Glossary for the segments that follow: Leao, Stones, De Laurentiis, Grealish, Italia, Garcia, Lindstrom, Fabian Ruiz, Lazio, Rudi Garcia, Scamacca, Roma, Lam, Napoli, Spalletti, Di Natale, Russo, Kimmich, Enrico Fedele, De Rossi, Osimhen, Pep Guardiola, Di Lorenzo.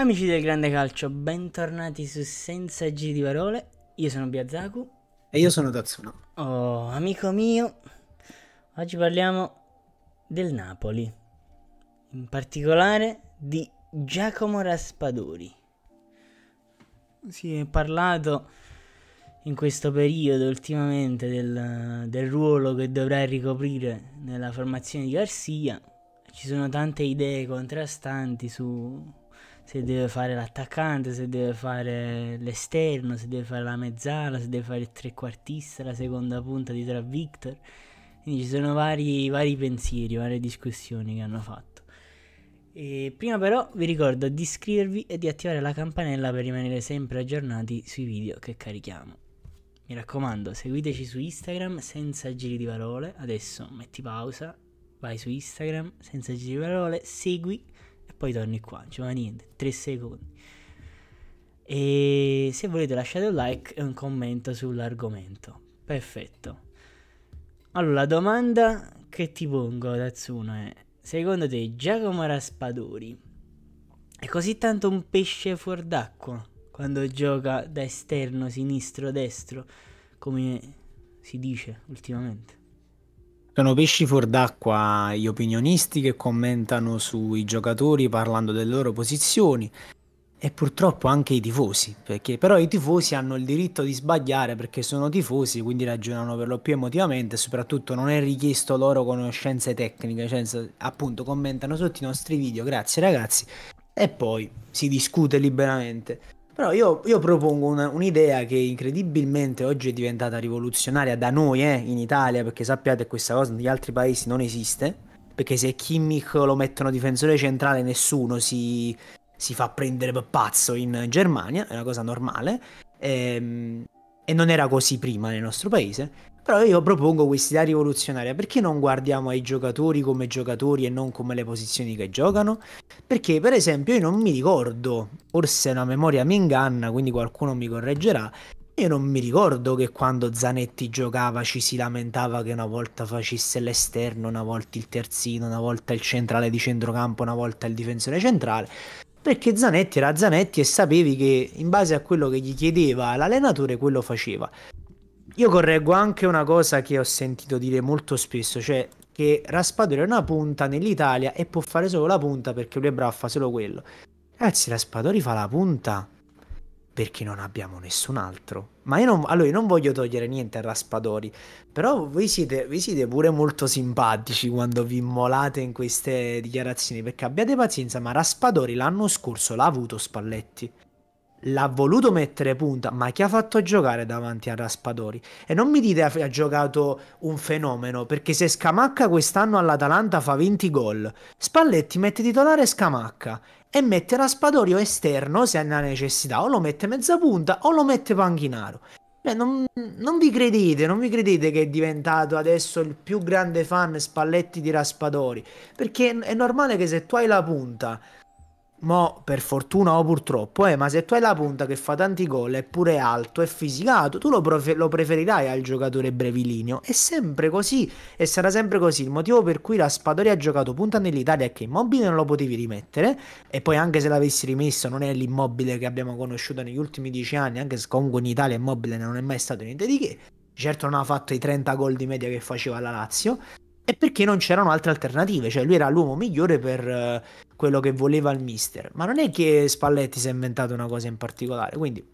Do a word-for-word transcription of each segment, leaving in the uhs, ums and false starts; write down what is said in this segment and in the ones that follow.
Amici del grande calcio, bentornati su Senza Giri di Parole. Io sono Biazaku. E io sono Tatsuno. Oh, amico mio, oggi parliamo del Napoli, in particolare di Giacomo Raspadori. Si è parlato in questo periodo ultimamente del, del ruolo che dovrà ricoprire nella formazione di Garcia. Ci sono tante idee contrastanti su se deve fare l'attaccante, se deve fare l'esterno, se deve fare la mezzala, se deve fare il trequartista, la seconda punta di tra Victor. Quindi ci sono vari, vari pensieri, varie discussioni che hanno fatto. E prima però vi ricordo di iscrivervi e di attivare la campanella per rimanere sempre aggiornati sui video che carichiamo. Mi raccomando, seguiteci su Instagram Senza Giri di Parole. Adesso metti pausa, vai su Instagram Senza Giri di Parole, segui e poi torni qua, non ci va niente, tre secondi. E se volete lasciate un like e un commento sull'argomento. Perfetto. Allora, la domanda che ti pongo, Tatsuno, è: secondo te Giacomo Raspadori è così tanto un pesce fuor d'acqua quando gioca da esterno sinistro destro, come si dice ultimamente? Sono pesci fuor d'acqua gli opinionisti che commentano sui giocatori parlando delle loro posizioni, e purtroppo anche i tifosi, perché però i tifosi hanno il diritto di sbagliare perché sono tifosi, quindi ragionano per lo più emotivamente e soprattutto non è richiesto loro conoscenze tecniche, cioè, appunto, commentano sotto i nostri video, grazie ragazzi, e poi si discute liberamente. Però io, io propongo una, un'idea che incredibilmente oggi è diventata rivoluzionaria da noi, eh, in Italia, perché sappiate che questa cosa negli altri paesi non esiste, perché se Kimmich lo mettono difensore centrale nessuno si... si fa prendere per pazzo in Germania, è una cosa normale, ehm, e non era così prima nel nostro paese. Però io propongo quest'idea rivoluzionaria: perché non guardiamo ai giocatori come giocatori e non come le posizioni che giocano? Perché per esempio io non mi ricordo, forse una memoria mi inganna, quindi qualcuno mi correggerà, io non mi ricordo che quando Zanetti giocava ci si lamentava che una volta facesse l'esterno, una volta il terzino, una volta il centrale di centrocampo, una volta il difensore centrale, perché Zanetti era Zanetti e sapevi che in base a quello che gli chiedeva l'allenatore quello faceva. Io correggo anche una cosa che ho sentito dire molto spesso, cioè che Raspadori è una punta nell'Italia e può fare solo la punta perché lui è bravo a fare solo quello. Ragazzi, Raspadori fa la punta perché non abbiamo nessun altro. Ma io non, allora io non voglio togliere niente a Raspadori, però voi siete, voi siete pure molto simpatici quando vi immolate in queste dichiarazioni, perché abbiate pazienza, ma Raspadori l'anno scorso l'ha avuto Spalletti, l'ha voluto mettere punta, ma chi ha fatto giocare davanti a Raspadori? E non mi dite ha giocato un fenomeno, perché se Scamacca quest'anno all'Atalanta fa venti gol, Spalletti mette titolare Scamacca e mette Raspadori o esterno se ha una necessità, o lo mette mezza punta o lo mette panchinaro. Beh, non, non vi credete, non vi credete che è diventato adesso il più grande fan Spalletti di Raspadori, perché è normale che se tu hai la punta, mo per fortuna o purtroppo, eh, ma se tu hai la punta che fa tanti gol, è pure alto, è fisicato, tu lo, lo preferirai al giocatore brevilineo. È sempre così e sarà sempre così. Il motivo per cui Raspadori ha giocato punta nell'Italia è che Immobile non lo potevi rimettere, e poi anche se l'avessi rimesso non è l'Immobile che abbiamo conosciuto negli ultimi dieci anni, anche se comunque in Italia Immobile non è mai stato niente di che. Certo non ha fatto i trenta gol di media che faceva la Lazio, e perché non c'erano altre alternative, cioè lui era l'uomo migliore per uh, quello che voleva il mister. Ma non è che Spalletti si è inventato una cosa in particolare. Quindi,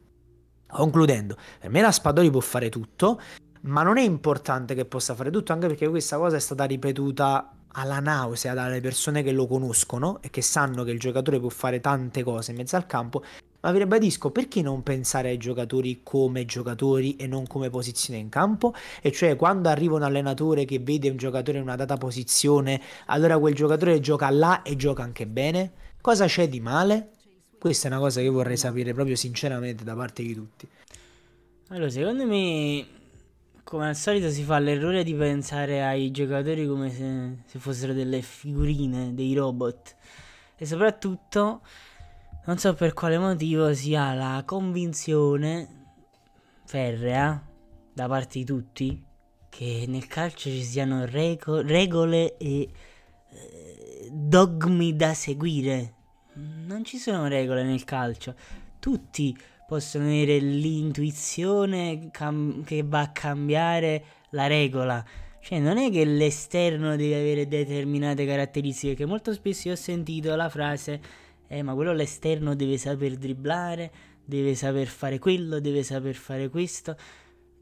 concludendo, per me Raspadori può fare tutto, ma non è importante che possa fare tutto, anche perché questa cosa è stata ripetuta alla nausea dalle persone che lo conoscono e che sanno che il giocatore può fare tante cose in mezzo al campo. Ma vi ribadisco, perché non pensare ai giocatori come giocatori e non come posizione in campo? E cioè, quando arriva un allenatore che vede un giocatore in una data posizione, allora quel giocatore gioca là e gioca anche bene? Cosa c'è di male? Questa è una cosa che vorrei sapere proprio sinceramente da parte di tutti. Allora, secondo me, come al solito, si fa l'errore di pensare ai giocatori come se, se fossero delle figurine, dei robot. E soprattutto, non so per quale motivo, si ha la convinzione ferrea da parte di tutti che nel calcio ci siano regole e eh, dogmi da seguire. Non ci sono regole nel calcio. Tutti possono avere l'intuizione che va a cambiare la regola. Cioè non è che l'esterno deve avere determinate caratteristiche, che molto spesso io ho sentito la frase eh ma quello l'esterno deve saper dribblare, deve saper fare quello, deve saper fare questo.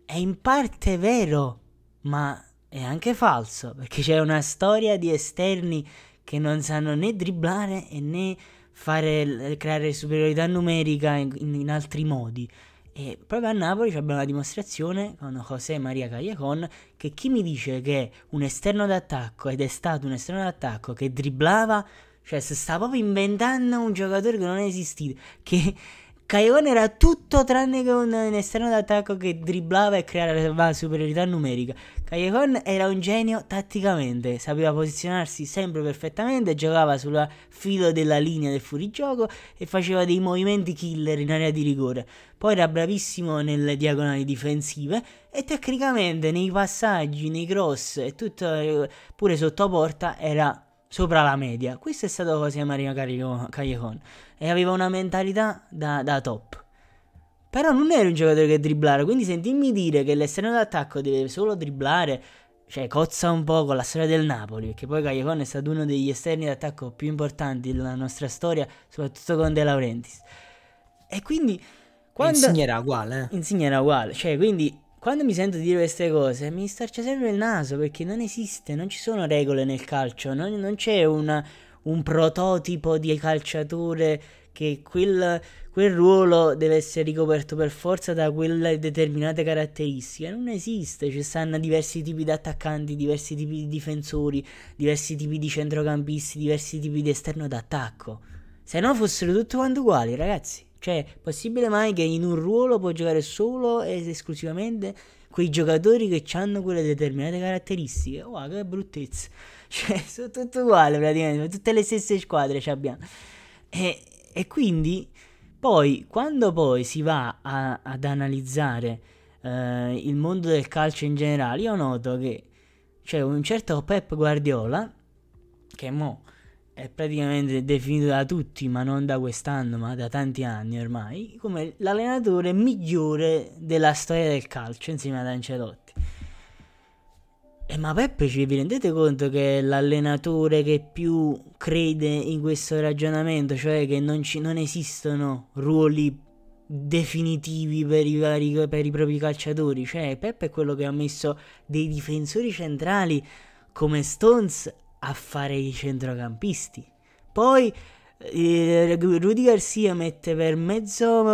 È in parte vero, ma è anche falso, perché c'è una storia di esterni che non sanno né dribblare né fare, creare superiorità numerica in, in altri modi. E proprio a Napoli abbiamo la dimostrazione con José Maria Callejon, che chi mi dice che un esterno d'attacco, ed è stato un esterno d'attacco che dribblava, cioè si sta proprio inventando un giocatore che non è esistito, che Callejon era tutto tranne che un, un esterno d'attacco che dribblava e creava superiorità numerica. Callejon era un genio tatticamente, sapeva posizionarsi sempre perfettamente, giocava sul filo della linea del fuorigioco e faceva dei movimenti killer in area di rigore. Poi era bravissimo nelle diagonali difensive e tecnicamente nei passaggi, nei cross e tutto, pure sotto porta, era sopra la media. Questo è stato José Maria Callejon e aveva una mentalità da, da top. Però non era un giocatore che dribblare, quindi sentirmi dire che l'esterno d'attacco deve solo dribblare, cioè cozza un po' con la storia del Napoli, perché poi Callejon è stato uno degli esterni d'attacco più importanti della nostra storia, soprattutto con De Laurentiis. E quindi quando... Insigne era uguale, eh? Insigne era uguale, cioè quindi quando mi sento dire queste cose mi storce sempre il naso, perché non esiste, non ci sono regole nel calcio, non, non c'è una, un prototipo di calciatore che quel... quel ruolo deve essere ricoperto per forza da quelle determinate caratteristiche. Non esiste, ci stanno diversi tipi di attaccanti, diversi tipi di difensori, diversi tipi di centrocampisti, diversi tipi di esterno d'attacco. Se no fossero tutti quanti uguali, ragazzi. Cioè, possibile mai che in un ruolo può giocare solo ed esclusivamente quei giocatori che hanno quelle determinate caratteristiche? Wow, che bruttezza. Cioè, sono tutti uguali praticamente, tutte le stesse squadre ci abbiamo. E, e quindi... Poi, quando poi si va a, ad analizzare eh, il mondo del calcio in generale, io noto che c'è un certo Pep Guardiola, che mo è praticamente definito da tutti, ma non da quest'anno, ma da tanti anni ormai, come l'allenatore migliore della storia del calcio, insieme ad Ancelotti. E ma Pep, ci vi rendete conto che è l'allenatore che più crede in questo ragionamento, cioè che non, ci, non esistono ruoli definitivi per i, vari, per i propri calciatori? Cioè Pep è quello che ha messo dei difensori centrali come Stones a fare i centrocampisti. Poi eh, Rudi Garcia mette per mezzo,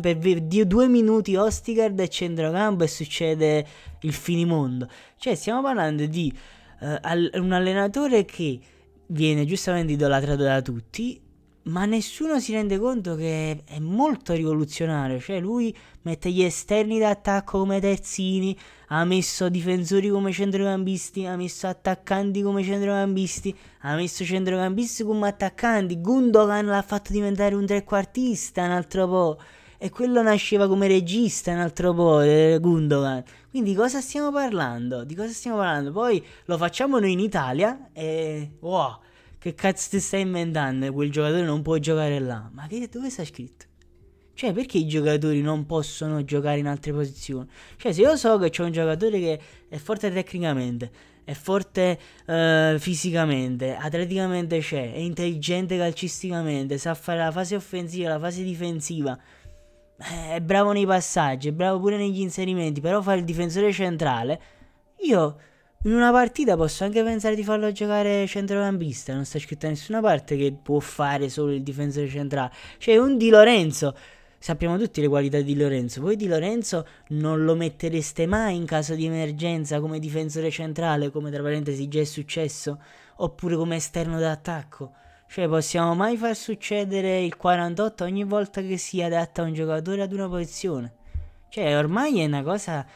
per, per due minuti Ostigaard a centrocampo e succede il finimondo. Cioè stiamo parlando di eh, al, un allenatore che viene giustamente idolatrato da tutti, ma nessuno si rende conto che è, è molto rivoluzionario. Cioè lui mette gli esterni d'attacco come terzini, ha messo difensori come centrocampisti, ha messo attaccanti come centrocampisti, ha messo centrocampisti come attaccanti. Gundogan l'ha fatto diventare un trequartista un altro po', e quello nasceva come regista un altro po', eh, Gundogan. Quindi di cosa stiamo parlando? Di cosa stiamo parlando? Poi lo facciamo noi in Italia e... wow, che cazzo ti stai inventando? Quel giocatore non può giocare là. Ma che, dove sta scritto? Cioè perché i giocatori non possono giocare in altre posizioni? Cioè se io so che c'è un giocatore che è forte tecnicamente, è forte eh, fisicamente, atleticamente c'è, è intelligente calcisticamente, sa fare la fase offensiva, la fase difensiva, è bravo nei passaggi, è bravo pure negli inserimenti, però fa il difensore centrale, io in una partita posso anche pensare di farlo giocare centrocampista. Non sta scritto da nessuna parte che può fare solo il difensore centrale. Cioè un Di Lorenzo, sappiamo tutti le qualità di Di Lorenzo, voi Di Lorenzo non lo mettereste mai in caso di emergenza come difensore centrale, come tra parentesi già è successo, oppure come esterno d'attacco. Cioè possiamo mai far succedere il quarantotto ogni volta che si adatta un giocatore ad una posizione? Cioè ormai è una cosa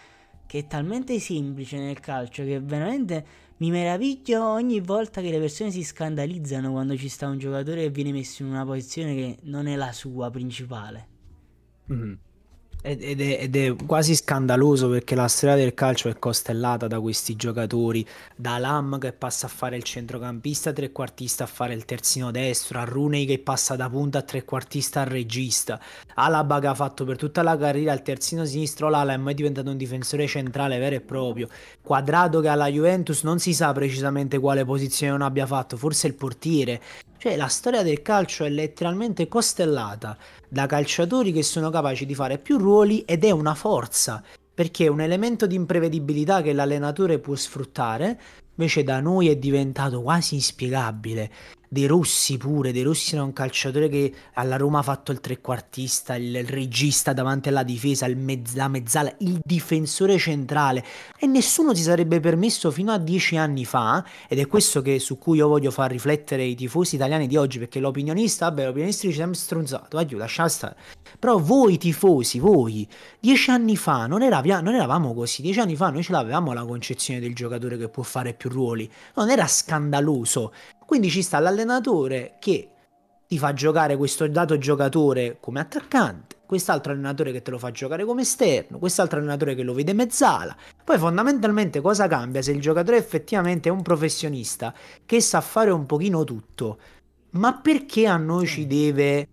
che è talmente semplice nel calcio che veramente mi meraviglio ogni volta che le persone si scandalizzano quando ci sta un giocatore che viene messo in una posizione che non è la sua principale. Mm-hmm. Ed è, ed è quasi scandaloso, perché la storia del calcio è costellata da questi giocatori, da Lam che passa a fare il centrocampista trequartista a fare il terzino destro, a Rooney che passa da punta a trequartista a regista, Alaba che ha fatto per tutta la carriera il terzino sinistro, l'ala è mai diventato un difensore centrale vero e proprio, Quadrato che alla Juventus non si sa precisamente quale posizione non abbia fatto, forse il portiere. Cioè la storia del calcio è letteralmente costellata da calciatori che sono capaci di fare più ruoli, ed è una forza, perché è un elemento di imprevedibilità che l'allenatore può sfruttare, invece da noi è diventato quasi inspiegabile. De Rossi pure, De Rossi era un calciatore che alla Roma ha fatto il trequartista, il regista davanti alla difesa, il mezz- la mezzala, il difensore centrale, e nessuno si sarebbe permesso fino a dieci anni fa, ed è questo che, su cui io voglio far riflettere i tifosi italiani di oggi, perché l'opinionista, vabbè, l'opinionista ci siamo stronzato, aiuto, lasciate stare, però voi tifosi, voi, dieci anni fa non, era, non eravamo così, dieci anni fa noi ce l'avevamo la concezione del giocatore che può fare più ruoli, non era scandaloso. Quindi ci sta l'allenatore che ti fa giocare questo dato giocatore come attaccante, quest'altro allenatore che te lo fa giocare come esterno, quest'altro allenatore che lo vede mezzala. Poi fondamentalmente cosa cambia se il giocatore effettivamente è un professionista che sa fare un pochino tutto? Ma perché a noi ci deve...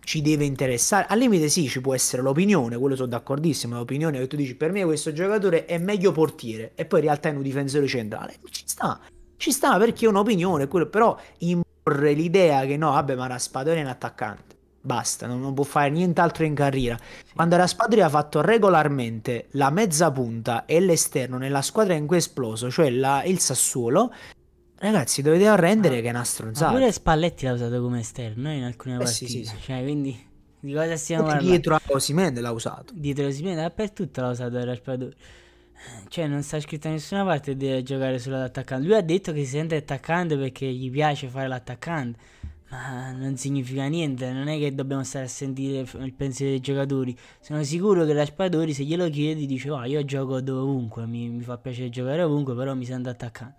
ci deve interessare? Al limite sì, ci può essere l'opinione, quello sono d'accordissimo, l'opinione che tu dici per me questo giocatore è meglio portiere e poi in realtà è un difensore centrale, ci sta. Ci sta perché è un'opinione, però imporre l'idea che no, vabbè, ma Raspadori è un attaccante, basta, non, non può fare nient'altro in carriera. Quando Raspadori ha fatto regolarmente la mezza punta e l'esterno nella squadra in cui è esploso, cioè la, il Sassuolo, ragazzi, dovete arrendere ah, che è una stronzata. Ma pure Spalletti l'ha usato come esterno in alcune eh, partite, sì, sì, sì. Cioè, quindi di cosa stiamo parlando? Dietro a Osimhen l'ha usato. Dietro a Osimhen dappertutto l'ha usato Raspadori. Cioè non sta scritto da nessuna parte di giocare solo all'attaccante. Lui ha detto che si sente attaccante perché gli piace fare l'attaccante, ma non significa niente. Non è che dobbiamo stare a sentire il pensiero dei giocatori. Sono sicuro che Raspadori, se glielo chiedi, dice oh, io gioco dovunque, mi, mi fa piacere giocare ovunque, però mi sento attaccante.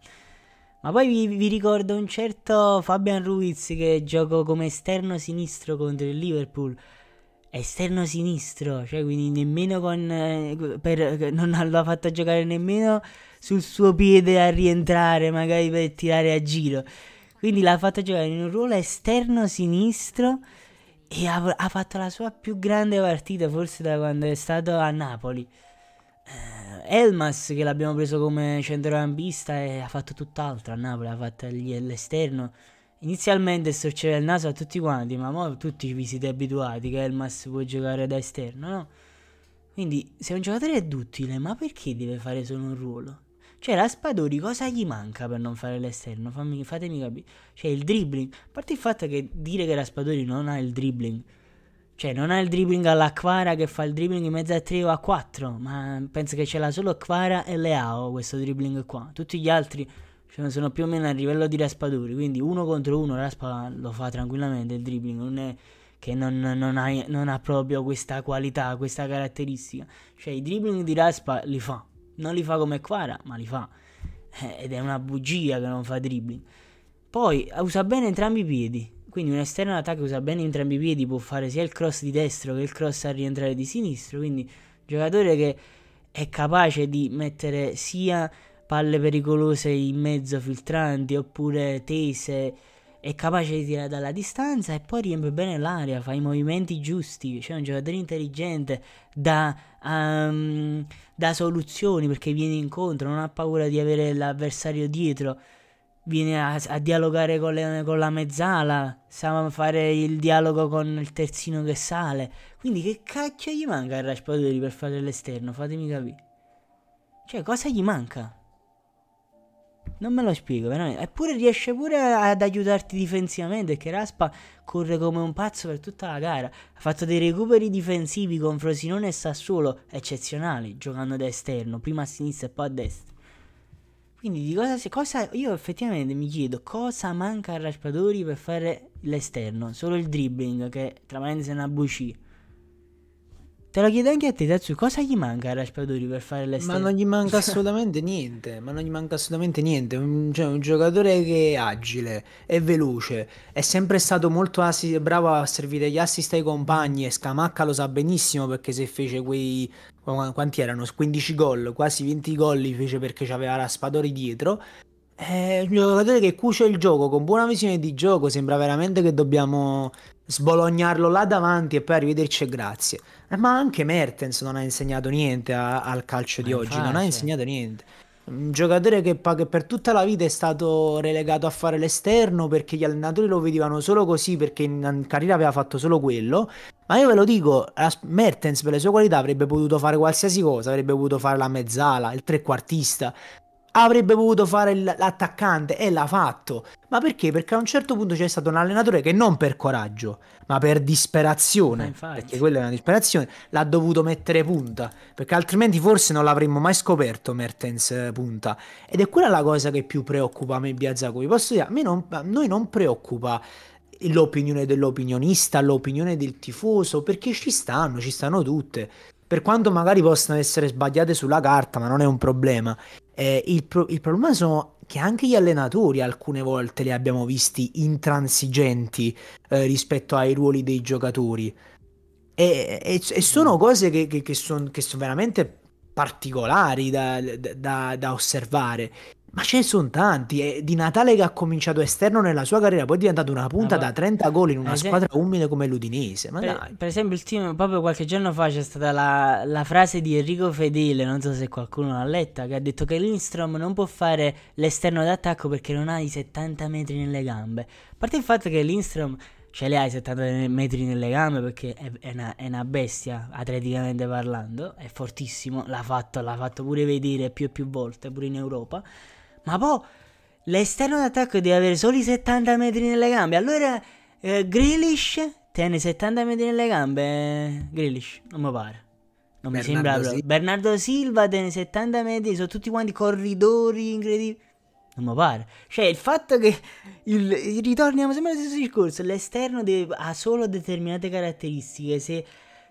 Ma poi vi, vi ricordo un certo Fabian Ruiz che gioco come esterno sinistro contro il Liverpool, esterno sinistro, cioè quindi nemmeno con eh, per, non l'ha fatto giocare nemmeno sul suo piede a rientrare, magari per tirare a giro, quindi l'ha fatto giocare in un ruolo esterno sinistro e ha, ha fatto la sua più grande partita forse da quando è stato a Napoli. eh, Elmas che l'abbiamo preso come centrocampista e ha fatto tutt'altro a Napoli, ha fatto l'esterno. Inizialmente storceva il naso a tutti quanti, ma mo tutti vi siete abituati che Elmas può giocare da esterno, no? Quindi se un giocatore è duttile, ma perché deve fare solo un ruolo? Cioè Raspadori cosa gli manca per non fare l'esterno? Fammi, fatemi capire. Cioè il dribbling, a parte il fatto che dire che Raspadori non ha il dribbling, cioè non ha il dribbling alla Quara che fa il dribbling in mezzo a tre o a quattro, ma penso che ce l'ha solo Quara e Leao questo dribbling qua. Tutti gli altri cioè sono più o meno al livello di Raspadori, quindi uno contro uno Raspa lo fa tranquillamente il dribbling, non è che non, non, ha, non ha proprio questa qualità, questa caratteristica, cioè i dribbling di Raspa li fa, non li fa come Quara, ma li fa, eh, ed è una bugia che non fa dribbling. Poi usa bene entrambi i piedi, quindi un esterno d'attacco usa bene entrambi i piedi, può fare sia il cross di destro che il cross a rientrare di sinistro, quindi giocatore che è capace di mettere sia palle pericolose in mezzo, filtranti oppure tese, è capace di tirare dalla distanza e poi riempie bene l'area, fa i movimenti giusti, cioè un giocatore intelligente da, um, da soluzioni, perché viene incontro, non ha paura di avere l'avversario dietro, viene a, a dialogare con, le, con la mezzala, sa fare il dialogo con il terzino che sale, quindi che cacchio gli manca a Raspadori per fare l'esterno, fatemi capire, cioè cosa gli manca? Non me lo spiego veramente. Eppure riesce pure ad aiutarti difensivamente, perché Raspa corre come un pazzo per tutta la gara, ha fatto dei recuperi difensivi con Frosinone e Sassuolo eccezionali, giocando da esterno, prima a sinistra e poi a destra. Quindi di cosa, se, cosa io effettivamente mi chiedo cosa manca a Raspadori per fare l'esterno, solo il dribbling che tra me è una buccia. Te lo chiedo anche a te, Tatsuno, cosa gli manca a Raspadori per fare le stelle? Ma non gli manca assolutamente niente, ma non gli manca assolutamente niente. Un, cioè, un giocatore che è agile, è veloce, è sempre stato molto assi- bravo a servire gli assist ai compagni, e Scamacca lo sa benissimo, perché se fece quei... quanti erano? quindici gol, quasi venti gol li fece perché c'aveva Raspadori dietro. È un giocatore che cuce il gioco, con buona visione di gioco, sembra veramente che dobbiamo sbolognarlo là davanti e poi arrivederci e grazie. Ma anche Mertens non ha insegnato niente a, al calcio di oggi, non ha insegnato niente. Un giocatore che, che per tutta la vita è stato relegato a fare l'esterno perché gli allenatori lo vedevano solo così, perché in carriera aveva fatto solo quello. Ma io ve lo dico, Mertens per le sue qualità avrebbe potuto fare qualsiasi cosa, avrebbe potuto fare la mezzala, il trequartista, avrebbe potuto fare l'attaccante, e l'ha fatto. Ma perché? Perché a un certo punto c'è stato un allenatore che, non per coraggio ma per disperazione, ma perché quella è una disperazione, l'ha dovuto mettere punta, perché altrimenti forse non l'avremmo mai scoperto Mertens punta. Ed è quella la cosa che più preoccupa a me Biazaku. Vi posso dire, a me non, a noi non preoccupa l'opinione dell'opinionista, l'opinione del tifoso, perché ci stanno, ci stanno tutte, per quanto magari possano essere sbagliate sulla carta, ma non è un problema. Eh, il, pro il problema sono che anche gli allenatori alcune volte li abbiamo visti intransigenti eh, rispetto ai ruoli dei giocatori, e, e, e sono cose che, che, che sono son veramente particolari da, da, da osservare. Ma ce ne sono tanti. È Di Natale che ha cominciato esterno nella sua carriera, poi è diventato una punta ah, da trenta gol in una esempio, squadra umile come l'Udinese. Ma per, dai. Per esempio, il team, proprio qualche giorno fa c'è stata la, la frase di Enrico Fedele, non so se qualcuno l'ha letta, che ha detto che Lindstrom non può fare l'esterno d'attacco perché non ha i settanta metri nelle gambe. A parte il fatto che Lindstrom ce le ha i settanta metri nelle gambe, perché è, è, una, è una bestia atleticamente parlando, è fortissimo, l'ha fatto, l'ha fatto pure vedere più e più volte, pure in Europa. Ma poi l'esterno d'attacco deve avere solo i settanta metri nelle gambe. Allora eh, Grealish tiene settanta metri nelle gambe. Grealish, non mi pare. Non mi sembra proprio. Bernardo Silva tiene settanta metri, sono tutti quanti corridori incredibili. Non mi pare. Cioè, il fatto che il, ritorniamo sempre allo stesso discorso. L'esterno ha solo determinate caratteristiche. Se...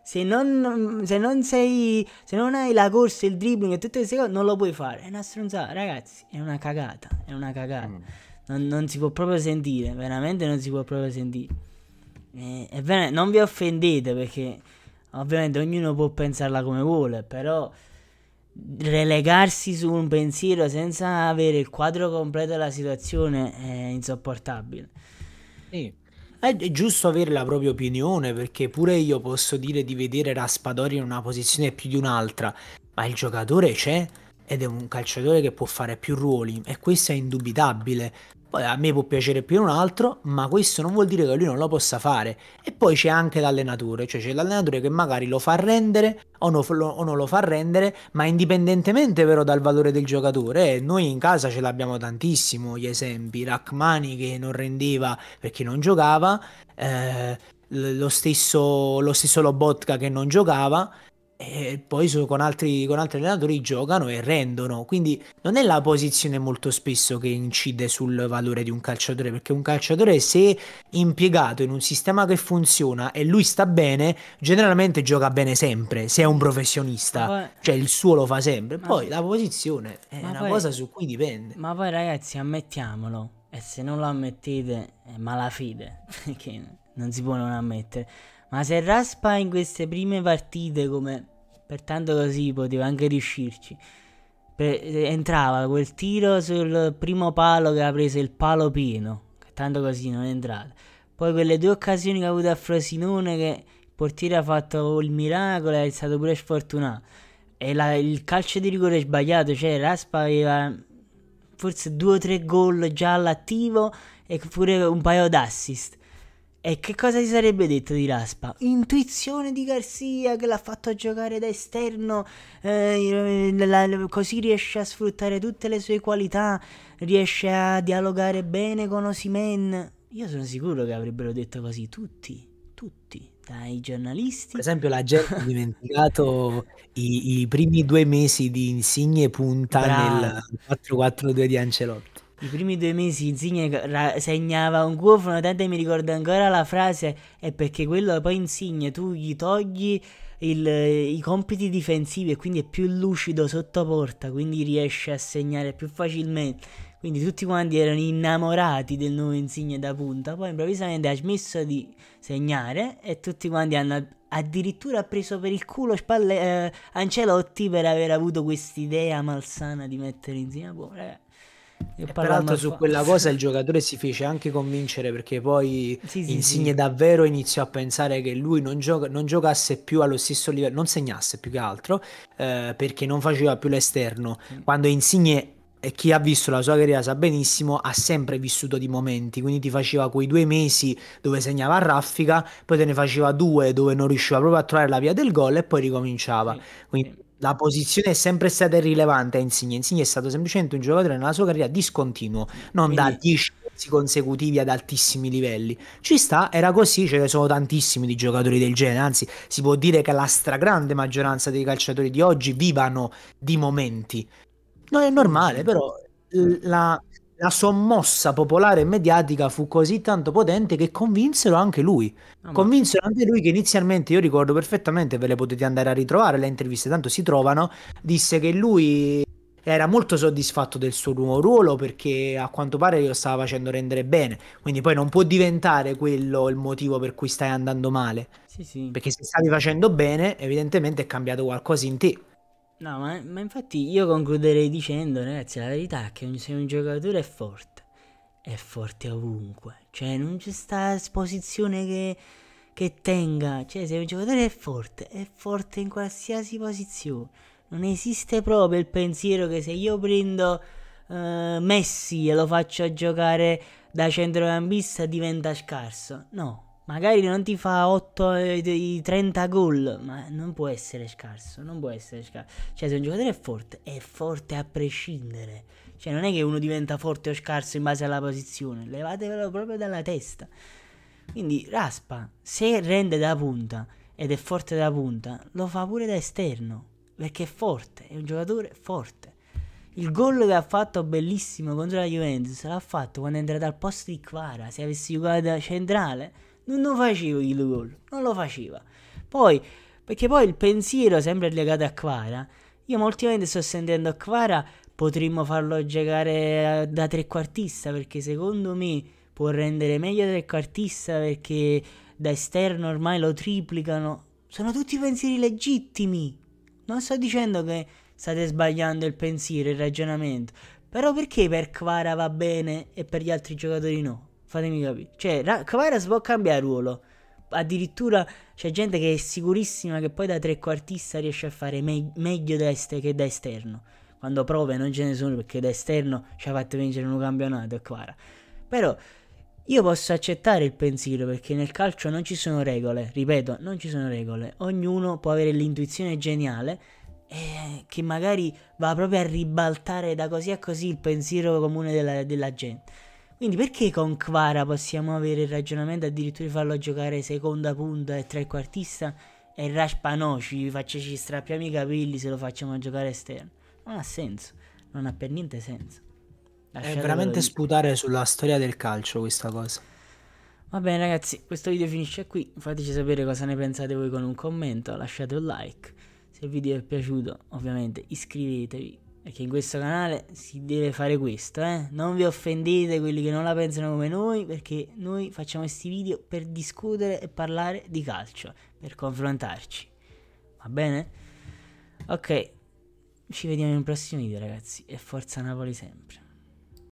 Se non, se non sei, se non hai la corsa, il dribbling e tutte queste cose, non lo puoi fare. È una stronzata, ragazzi, è una cagata, è una cagata. Mm. Non, non si può proprio sentire, veramente non si può proprio sentire. E, e bene, non vi offendete, perché ovviamente ognuno può pensarla come vuole, però relegarsi su un pensiero senza avere il quadro completo della situazione è insopportabile. Sì. È giusto avere la propria opinione, perché pure io posso dire di vedere Raspadori in una posizione più di un'altra, ma il giocatore c'è ed è un calciatore che può fare più ruoli, e questo è indubitabile. Poi a me può piacere più un altro, ma questo non vuol dire che lui non lo possa fare. E poi c'è anche l'allenatore, cioè c'è l'allenatore che magari lo fa rendere o, no, lo, o non lo fa rendere, ma indipendentemente però dal valore del giocatore. Eh, noi in casa ce l'abbiamo tantissimo gli esempi, Rachmani che non rendeva perché non giocava, eh, lo stesso, lo stesso Lobotka che non giocava, e poi con altri, con altri allenatori giocano e rendono. Quindi non è la posizione molto spesso che incide sul valore di un calciatore, perché un calciatore, se impiegato in un sistema che funziona e lui sta bene, generalmente gioca bene sempre, se è un professionista, poi, cioè il suo lo fa sempre. Poi la posizione è una poi, cosa su cui dipende. Ma poi ragazzi, ammettiamolo, e se non lo ammettete è malafide perché non si può non ammettere. Ma se Raspa in queste prime partite, come pertanto così poteva anche riuscirci, entrava quel tiro sul primo palo che ha preso il palo pieno, che tanto così non è entrato, poi quelle due occasioni che ha avuto a Frosinone che il portiere ha fatto il miracolo, è stato pure sfortunato, e la, il calcio di rigore è sbagliato, cioè Raspa aveva forse due o tre gol già all'attivo e pure un paio d'assist. E che cosa si sarebbe detto di Raspa? Intuizione di Garcia che l'ha fatto giocare da esterno, eh, la, la, così riesce a sfruttare tutte le sue qualità, riesce a dialogare bene con Osimhen. Io sono sicuro che avrebbero detto così tutti, tutti, dai giornalisti. Per esempio la gente ha dimenticato i, i primi due mesi di Insigne punta. Bravo. Nel quattro quattro due di Ancelotti. I primi due mesi Insigne segnava un gufo, tanto mi ricordo ancora la frase, è perché quello poi Insigne tu gli togli il, i compiti difensivi e quindi è più lucido sotto porta, quindi riesce a segnare più facilmente. Quindi tutti quanti erano innamorati del nuovo Insigne da punta, poi improvvisamente ha smesso di segnare e tutti quanti hanno addirittura preso per il culo Spalle- eh, Ancelotti per aver avuto quest'idea malsana di mettere insieme. Boh, ragazzi. E peraltro su quella cosa il giocatore si fece anche convincere, perché poi sì, sì, Insigne sì. davvero iniziò a pensare che lui non, gioca- non giocasse più allo stesso livello, non segnasse più che altro, eh, perché non faceva più l'esterno, sì. Quando Insigne, e chi ha visto la sua carriera sa benissimo, ha sempre vissuto di momenti, quindi ti faceva quei due mesi dove segnava a raffica, poi te ne faceva due dove non riusciva proprio a trovare la via del gol e poi ricominciava, sì, quindi sì. La posizione è sempre stata irrilevante a Insigne. Insigne è stato semplicemente un giocatore nella sua carriera discontinuo, non quindi... da dieci mesi consecutivi ad altissimi livelli. Ci sta, era così, ce ne sono tantissimi di giocatori del genere, anzi si può dire che la stragrande maggioranza dei calciatori di oggi vivano di momenti. Non è normale, però la, la sommossa popolare e mediatica fu così tanto potente che convinsero anche lui. Oh, convinsero anche lui che inizialmente, io ricordo perfettamente, ve le potete andare a ritrovare, le interviste tanto si trovano, disse che lui era molto soddisfatto del suo nuovo ruolo perché a quanto pare lo stava facendo rendere bene. Quindi poi non può diventare quello il motivo per cui stai andando male. Sì, sì. Perché se stavi facendo bene, evidentemente è cambiato qualcosa in te. No, ma, ma infatti io concluderei dicendo, ragazzi, la verità è che se un giocatore è forte, è forte ovunque. Cioè non c'è sta esposizione che, che tenga. Cioè se un giocatore è forte, è forte in qualsiasi posizione. Non esiste proprio il pensiero che se io prendo uh, Messi e lo faccio giocare da centrocampista diventa scarso. No. Magari non ti fa otto, trenta gol, ma non può essere scarso, non può essere scarso. Cioè se un giocatore è forte, è forte a prescindere. Cioè non è che uno diventa forte o scarso in base alla posizione, levatevelo proprio dalla testa. Quindi Raspa, se rende da punta ed è forte da punta, lo fa pure da esterno, perché è forte, è un giocatore forte. Il gol che ha fatto bellissimo contro la Juventus l'ha fatto quando è entrato al posto di Quara. Se avessi giocato a centrale non lo facevo il gol, non lo faceva. Poi, perché poi il pensiero sempre legato a Quara, io molte volte sto sentendo a Quara potremmo farlo giocare da trequartista, perché secondo me può rendere meglio da trequartista, perché da esterno ormai lo triplicano. Sono tutti pensieri legittimi, non sto dicendo che state sbagliando il pensiero, il ragionamento, però perché per Quara va bene e per gli altri giocatori no? Fatemi capire. Cioè Kvara può cambiare ruolo. Addirittura c'è gente che è sicurissima che poi da trequartista riesce a fare me- meglio da est- che da esterno. Quando prove non ce ne sono, perché da esterno ci ha fatto vincere un campionato Kvara. Però io posso accettare il pensiero, perché nel calcio non ci sono regole. Ripeto, non ci sono regole. Ognuno può avere l'intuizione geniale eh, che magari va proprio a ribaltare da così a così il pensiero comune della, della gente. Quindi perché con Quara possiamo avere il ragionamento addirittura di farlo giocare seconda punta e trequartista e Raspa no, ci, faccio, ci strappiamo i capelli se lo facciamo giocare esterno? Non ha senso, non ha per niente senso. Lasciatelo, è veramente sputare sulla storia del calcio questa cosa. Va bene ragazzi, questo video finisce qui, fateci sapere cosa ne pensate voi con un commento, lasciate un like. Se il video vi è piaciuto ovviamente iscrivetevi, perché in questo canale si deve fare questo, eh? Non vi offendete quelli che non la pensano come noi, perché noi facciamo questi video per discutere e parlare di calcio, per confrontarci, va bene? Ok, ci vediamo in un prossimo video ragazzi, e forza Napoli sempre.